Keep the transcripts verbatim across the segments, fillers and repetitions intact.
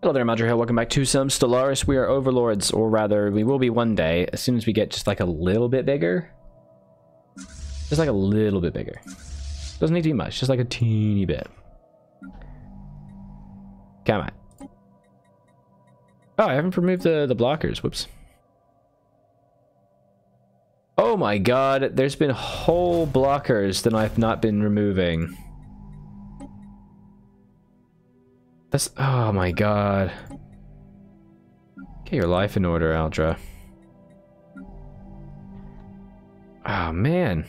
Hello there, I'm Aldrahill. Welcome back to some Stellaris. We are overlords, or rather, we will be one day, as soon as we get just like a little bit bigger. Just like a little bit bigger. Doesn't need to be much, just like a teeny bit. Come on. Oh, I haven't removed the, the blockers. Whoops. Oh my god, there's been whole blockers that I've not been removing. That's, oh my god. Get your life in order, Aldra. Oh man.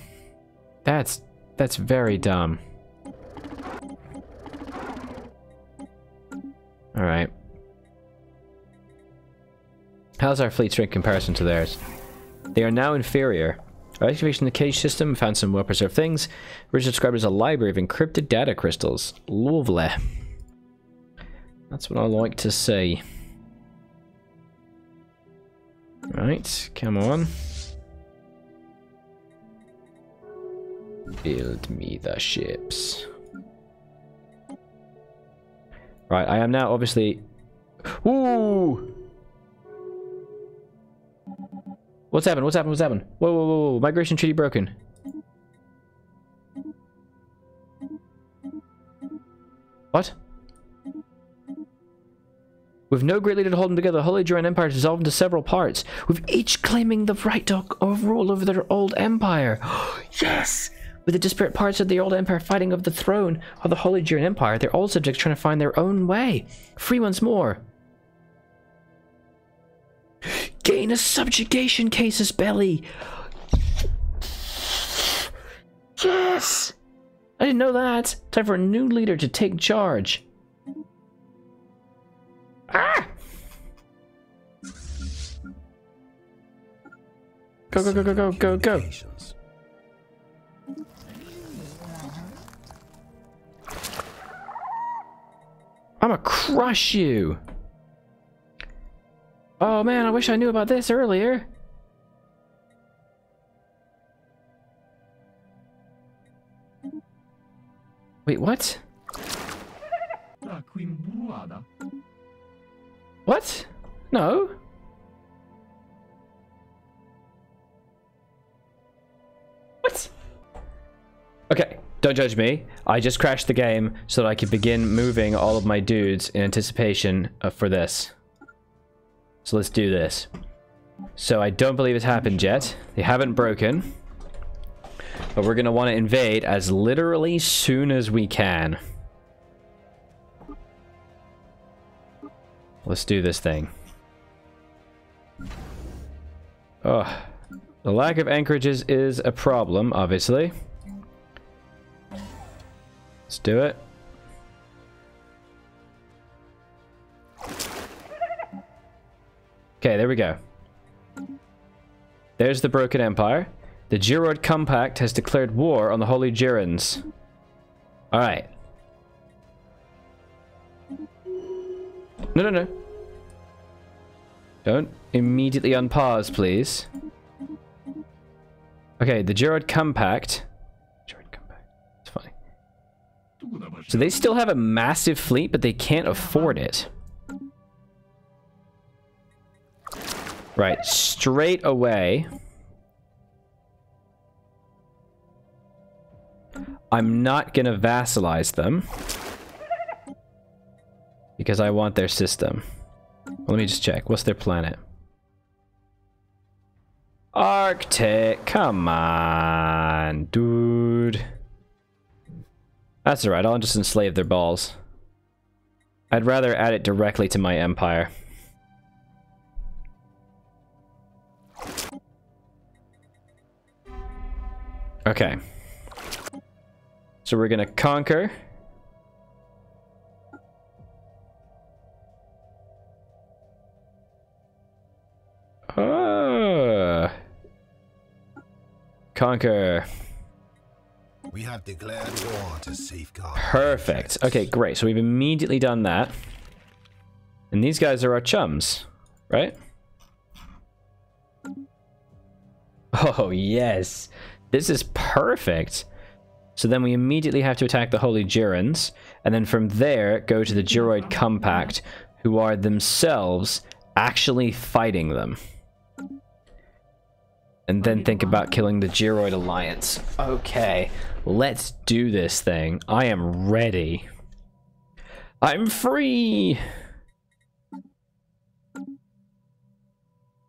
That's, that's very dumb. Alright. How's our fleet strength in comparison to theirs? They are now inferior. Our excavation in the cage system found some well-preserved things. Which is described as a library of encrypted data crystals. Lovely. That's what I like to see. Right, come on. Build me the ships. Right, I am now obviously... Ooh! What's happened? What's happened? What's happened? Whoa, whoa, whoa, whoa. Migration treaty broken. What? With no great leader to hold them together, the Holy Duran Empire is dissolved into several parts, with each claiming the right to rule over their old empire. Yes! With the disparate parts of the old empire fighting over the throne of the Holy Duran Empire, their old subjects trying to find their own way. Free once more. Gain a subjugation case's belly. Yes! I didn't know that. Time for a new leader to take charge. Ah! Go, go, go, go, go, go, go. I'ma crush you. Oh man, I wish I knew about this earlier. Wait, what? What? No. What? Okay, don't judge me. I just crashed the game so that I could begin moving all of my dudes in anticipation of, for this. So let's do this. So I don't believe it's happened yet. They haven't broken. But we're going to want to invade as literally soon as we can. Let's do this thing. Oh, the lack of anchorages is a problem, obviously. Let's do it. Okay, there we go. There's the broken empire. The Jiroid Compact has declared war on the Holy Jirans. All right. No, no, no. Don't immediately unpause, please. Okay, the Jiroid Compact. Jiroid Compact. It's funny. So they still have a massive fleet, but they can't afford it. Right, straight away. I'm not gonna vassalize them. Because I want their system. Well, let me just check. What's their planet? Arctic. Come on, dude. That's alright. I'll just enslave their balls. I'd rather add it directly to my empire. Okay. So we're gonna conquer. Uh, conquer. We have declared war to safeguard. Perfect. Okay, great. So we've immediately done that. And these guys are our chums, right? Oh, yes. This is perfect. So then we immediately have to attack the Holy Jirans, and then from there go to the Jiroid Compact, who are themselves actually fighting them. And then think about killing the Jiroid Alliance. Okay, let's do this thing. I am ready. I'm free!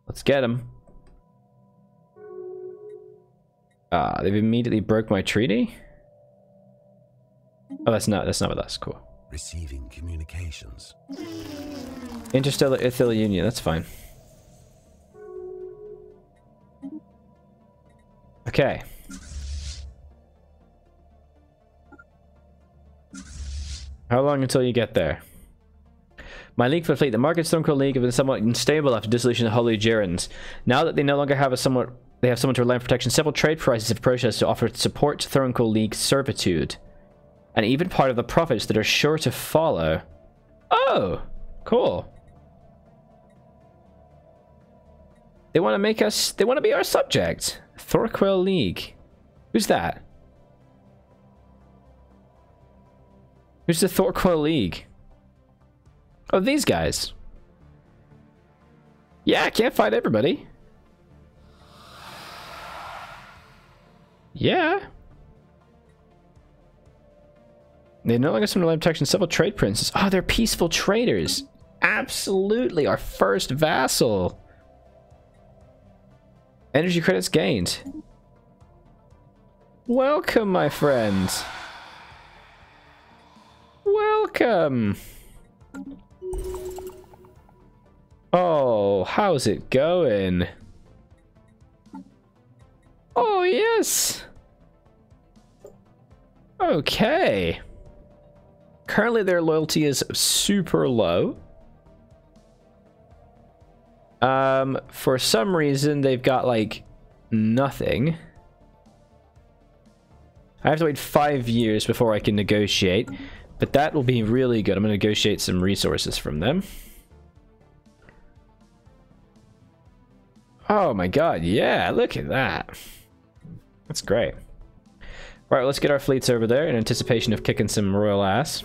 Let's get him. Ah, uh, they've immediately broke my treaty? Oh, that's not, that's not what that's, cool. Receiving communications. Interstellar Ithilla Union, that's fine. Okay. How long until you get there? My league for the fleet, the market Thronecool League have been somewhat unstable after dissolution of the Holy Jirans. Now that they no longer have a somewhat they have someone to rely on protection, several trade prices have processed to offer support to Thronecool League servitude. And even part of the profits that are sure to follow. Oh, cool. They want to make us, they want to be our subjects. Thorquail League. Who's that? Who's the Thorquail League? Oh, these guys. Yeah, I can't fight everybody. Yeah. They no longer some land protection, several trade princes. Oh, they're peaceful traders. Absolutely, our first vassal. Energy credits gained. Welcome, my friends. Welcome. Oh, how's it going? Oh, yes. Okay. Currently, their loyalty is super low. Um, for some reason, they've got, like, nothing. I have to wait five years before I can negotiate, but that will be really good. I'm going to negotiate some resources from them. Oh, my God. Yeah, look at that. That's great. All right, let's get our fleets over there in anticipation of kicking some royal ass.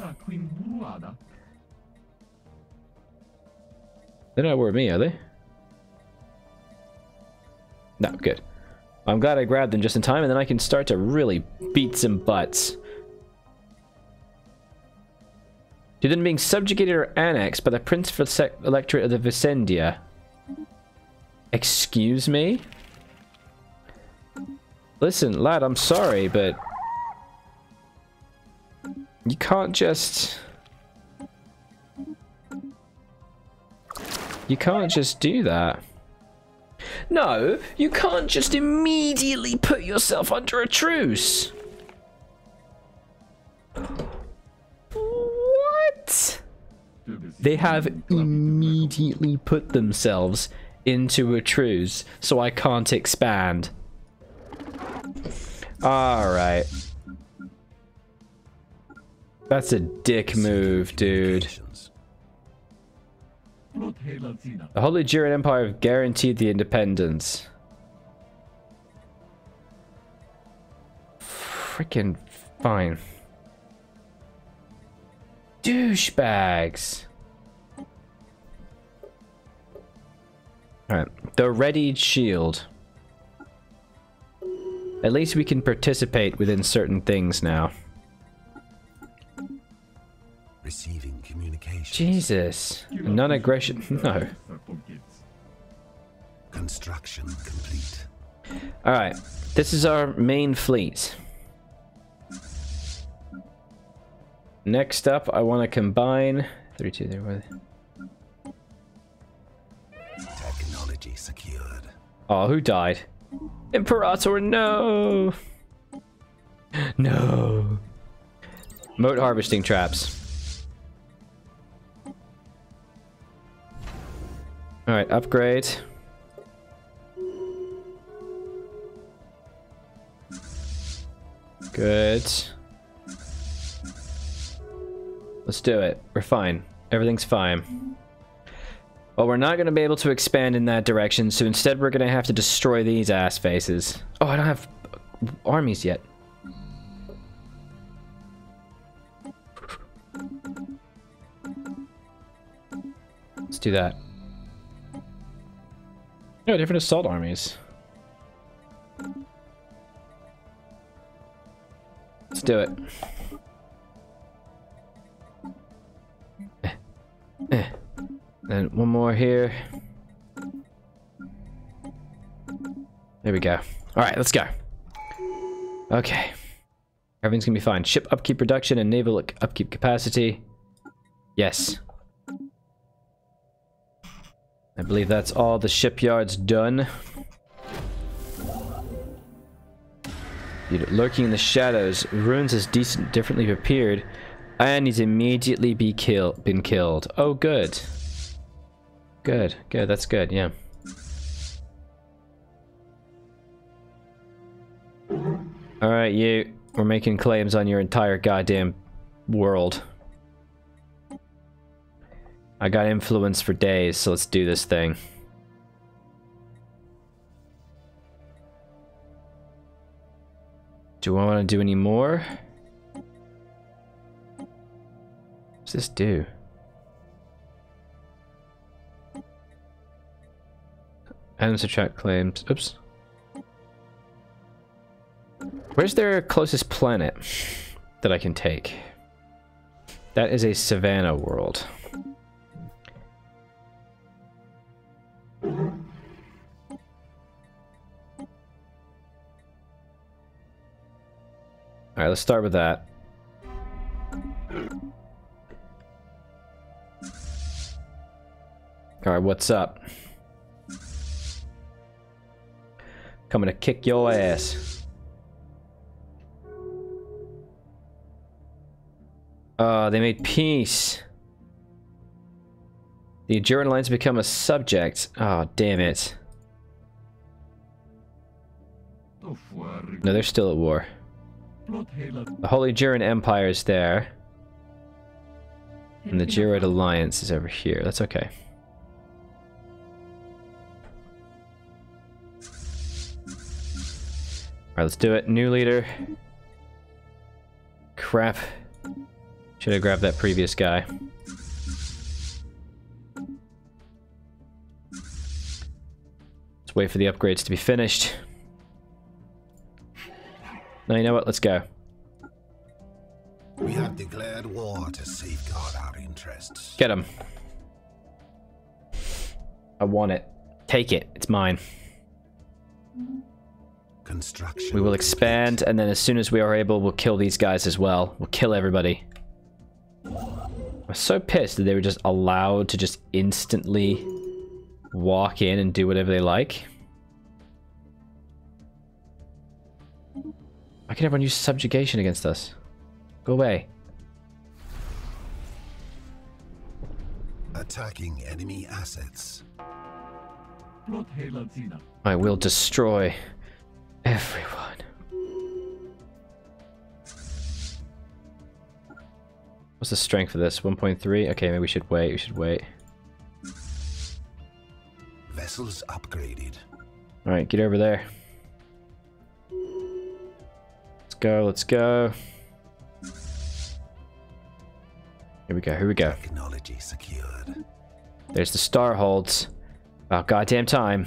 They're not worried me, are they? No, good. I'm glad I grabbed them just in time, and then I can start to really beat some butts. To them being subjugated or annexed by the Prince Electorate of the Vicendia. Excuse me? Listen, lad, I'm sorry, but... You can't just... You can't just do that. No, you can't just immediately put yourself under a truce. What? They have immediately put themselves into a truce, so I can't expand. Alright. That's a dick move, dude. The Holy Duran Empire have guaranteed the independence. Freaking fine. Douchebags. Alright. The Readied Shield. At least we can participate within certain things now. Receiving communication. Jesus. Non-aggression. No. Construction complete. All right. This is our main fleet. Next up, I want to combine three two there with technology secured. Oh, who died? Imperator, no. No. Moat harvesting traps. All right, upgrade. Good. Let's do it. We're fine. Everything's fine. Well, we're not going to be able to expand in that direction, so instead we're going to have to destroy these ass faces. Oh, I don't have armies yet. Let's do that. No, different assault armies. Let's do it. Eh. Eh. Then one more here. There we go. Alright, let's go. Okay. Everything's gonna be fine. Ship upkeep reduction and naval upkeep capacity. Yes. I believe that's all the shipyards done. Dude, lurking in the shadows, ruins is decent, differently prepared, and he's immediately be kill been killed. Oh, good, good, good. That's good. Yeah. All right, you. We're making claims on your entire goddamn world. I got influence for days, so let's do this thing. Do I want to do any more? What's this do? And subtract claims. Oops. Where's their closest planet that I can take? That is a savanna world. Alright, let's start with that. Alright, what's up? Coming to kick your ass. Uh, they made peace. The Jiroid Alliance become a subject. Oh, damn it. No, they're still at war. The Holy Duran Empire is there. And the Jiroid Alliance is over here. That's okay. Alright, let's do it. New leader. Crap. Should have grabbed that previous guy. Let's wait for the upgrades to be finished. Now you know what, let's go. We have declared war to safeguard our interests. Get him. I want it. Take it. It's mine. Construction. We will expand, and then as soon as we are able, we'll kill these guys as well. We'll kill everybody. I'm so pissed that they were just allowed to just instantly walk in and do whatever they like. Why can everyone use subjugation against us? Go away. Attacking enemy assets. I will destroy everyone. What's the strength for this? one point three? Okay, maybe we should wait. We should wait. Vessels upgraded. Alright, get over there. Go, let's go. Here we go, here we go. Technology secured. There's the star holds. About goddamn time.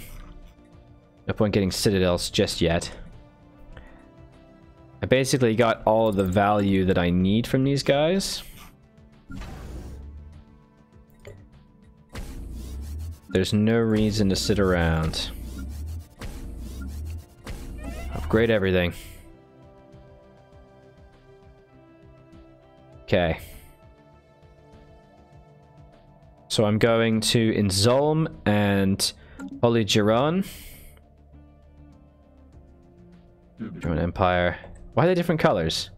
No point getting citadels just yet. I basically got all of the value that I need from these guys. There's no reason to sit around. Upgrade everything. Okay. So I'm going to Inzolm and Holy Jiran. Jiroid Empire. Why are they different colors?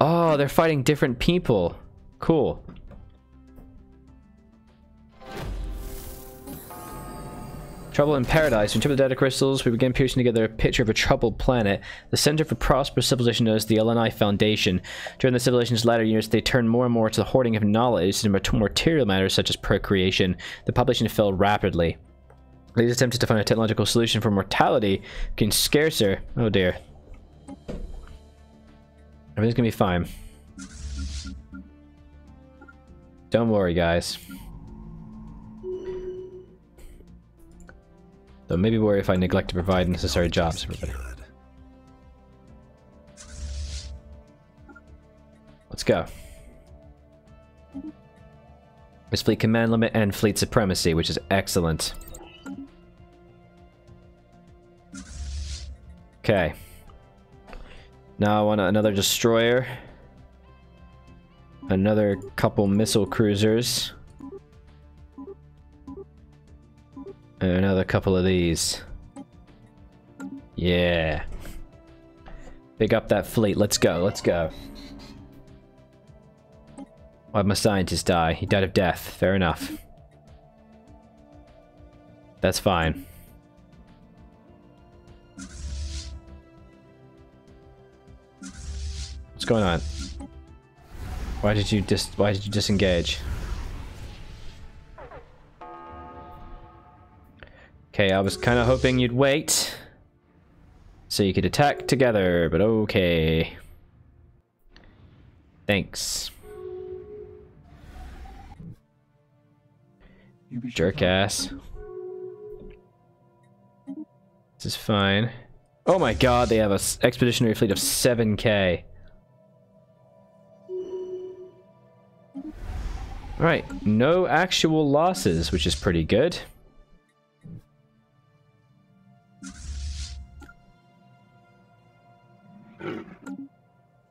Oh, they're fighting different people. Cool. Trouble in Paradise. When triple data crystals, we begin piecing together a picture of a troubled planet. The Center for Prosperous Civilization knows the Illini Foundation. During the civilization's latter years, they turned more and more to the hoarding of knowledge and material matters such as procreation. The population fell rapidly. These attempts to find a technological solution for mortality became scarcer. Oh dear. Everything's gonna be fine. Don't worry, guys. Though maybe worry if I neglect to provide necessary jobs for everybody. Let's go. There's fleet command limit and fleet supremacy, which is excellent. Okay. Now I want another destroyer. Another couple missile cruisers. And another couple of these. Yeah. Big up that fleet. Let's go. Let's go. Why'd my scientist die? He died of death. Fair enough. That's fine. What's going on? Why did you dis- why did you disengage? Okay, I was kind of hoping you'd wait so you could attack together, but okay. Thanks. Jerk ass. This is fine. Oh my god, they have an expeditionary fleet of seven K. Alright, no actual losses, which is pretty good.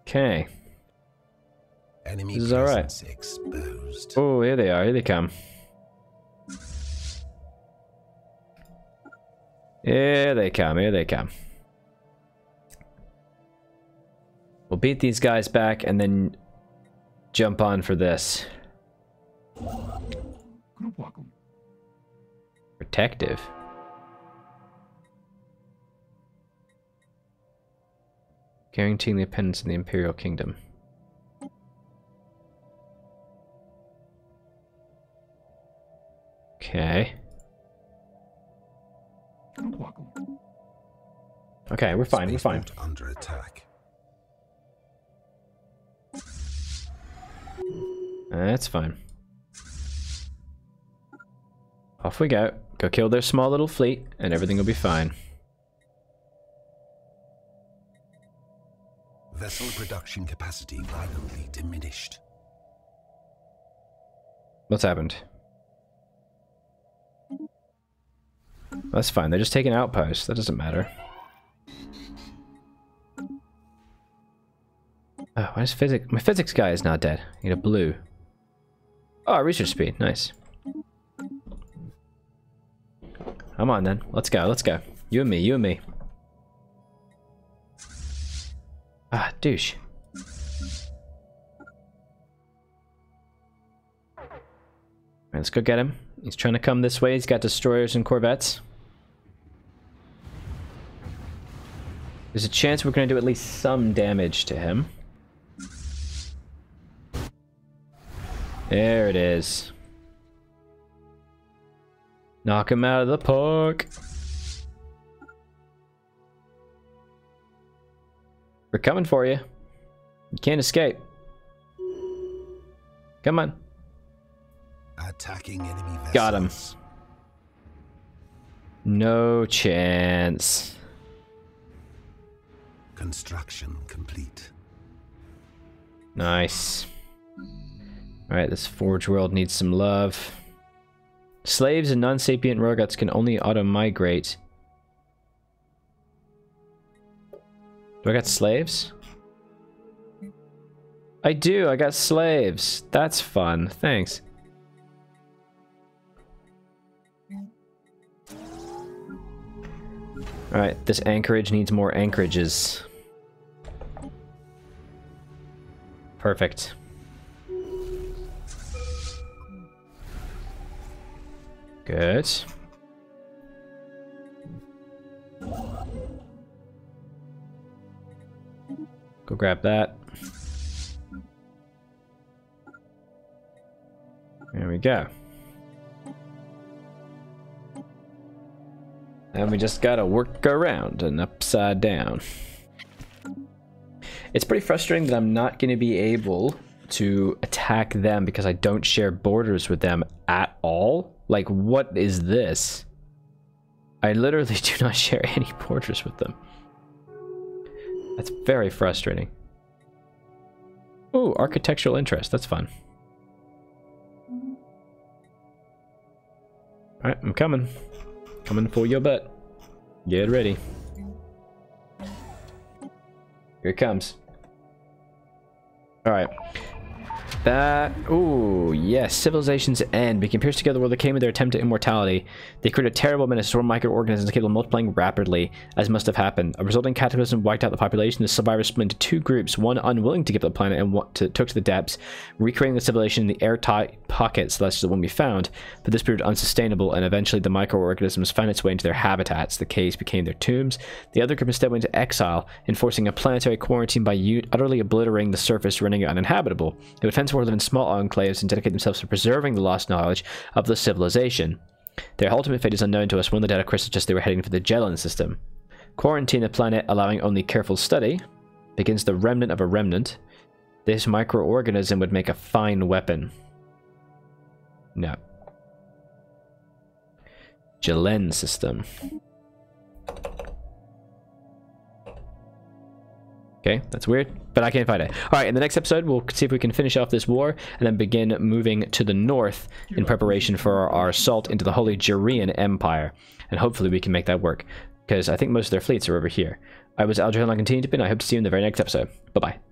Okay. Enemy this is alright. Oh, here they are, here they come. Here they come, here they come. We'll beat these guys back and then jump on for this. Protective. Guaranteeing the independence of the Imperial Kingdom. Okay. Okay, we're fine, we're fine. Under attack. That's fine. Off we go. Go kill their small little fleet, and everything will be fine. Vessel production capacity violently diminished. What's happened? That's fine, they're just taking outposts, that doesn't matter. Oh, why is physics? My physics guy is not dead. I need a blue. Oh, research speed, nice. Come on then, let's go, let's go. You and me, you and me. Ah, douche. Alright, let's go get him. He's trying to come this way, he's got destroyers and corvettes. There's a chance we're going to do at least some damage to him. There it is. Knock him out of the park. We're coming for you. You can't escape. Come on. Attacking enemy vessels. Got him. No chance. Construction complete. Nice. Alright, this Forge World needs some love. Slaves and non-sapient robots can only auto-migrate. Do I got slaves? I do, I got slaves. That's fun, thanks. Alright, this anchorage needs more anchorages. Perfect. Good. Go grab that. There we go. And we just gotta work around and upside down. It's pretty frustrating that I'm not gonna be able to attack them because I don't share borders with them at all? Like, what is this? I literally do not share any borders with them. That's very frustrating. Ooh, architectural interest. That's fun. Alright, I'm coming. Coming for your butt. Get ready. Here it comes. Alright. That... Ooh, yes. Civilizations end. We can pierce together the world that came in their attempt at immortality. They create a terrible menace to swarm microorganisms capable of multiplying rapidly, as must have happened. A resulting cataclysm wiped out the population. The survivors split into two groups, one unwilling to give up the planet and one to, took to the depths, recreating the civilization in the airtight pockets, less than one we found. But this proved unsustainable, and eventually the microorganisms found its way into their habitats. The caves became their tombs. The other group instead went into exile, enforcing a planetary quarantine by utterly obliterating the surface, rendering it uninhabitable. The defense were to live in small enclaves and dedicate themselves to preserving the lost knowledge of the civilization. Their ultimate fate is unknown to us. One of the data crystals suggests they were heading for the Gelen system. Quarantine the planet, allowing only careful study, begins the remnant of a remnant. This microorganism would make a fine weapon. No. Gelen system. Okay, that's weird, but I can't find it. All right, in the next episode, we'll see if we can finish off this war and then begin moving to the north in preparation for our assault into the Holy Jiran Empire. And hopefully we can make that work, because I think most of their fleets are over here. I was Aldrahill and I continue to be, and I hope to see you in the very next episode. Bye-bye.